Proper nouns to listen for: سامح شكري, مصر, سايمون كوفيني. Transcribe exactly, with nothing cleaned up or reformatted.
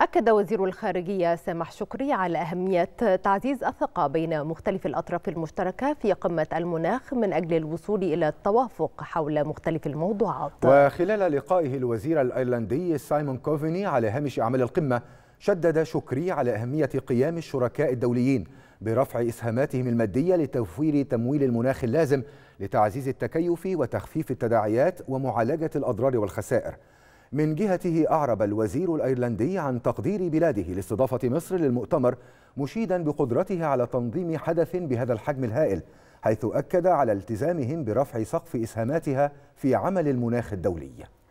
أكد وزير الخارجية سامح شكري على أهمية تعزيز الثقة بين مختلف الأطراف المشتركة في قمة المناخ من أجل الوصول إلى التوافق حول مختلف الموضوعات. وخلال لقائه الوزير الأيرلندي سايمون كوفيني على هامش أعمال القمة، شدد شكري على أهمية قيام الشركاء الدوليين برفع إسهاماتهم المادية لتوفير تمويل المناخ اللازم لتعزيز التكيف وتخفيف التداعيات ومعالجة الأضرار والخسائر. من جهته أعرب الوزير الأيرلندي عن تقدير بلاده لاستضافة مصر للمؤتمر، مشيدا بقدرتها على تنظيم حدث بهذا الحجم الهائل، حيث أكد على التزامهم برفع سقف إسهاماتها في عمل المناخ الدولي.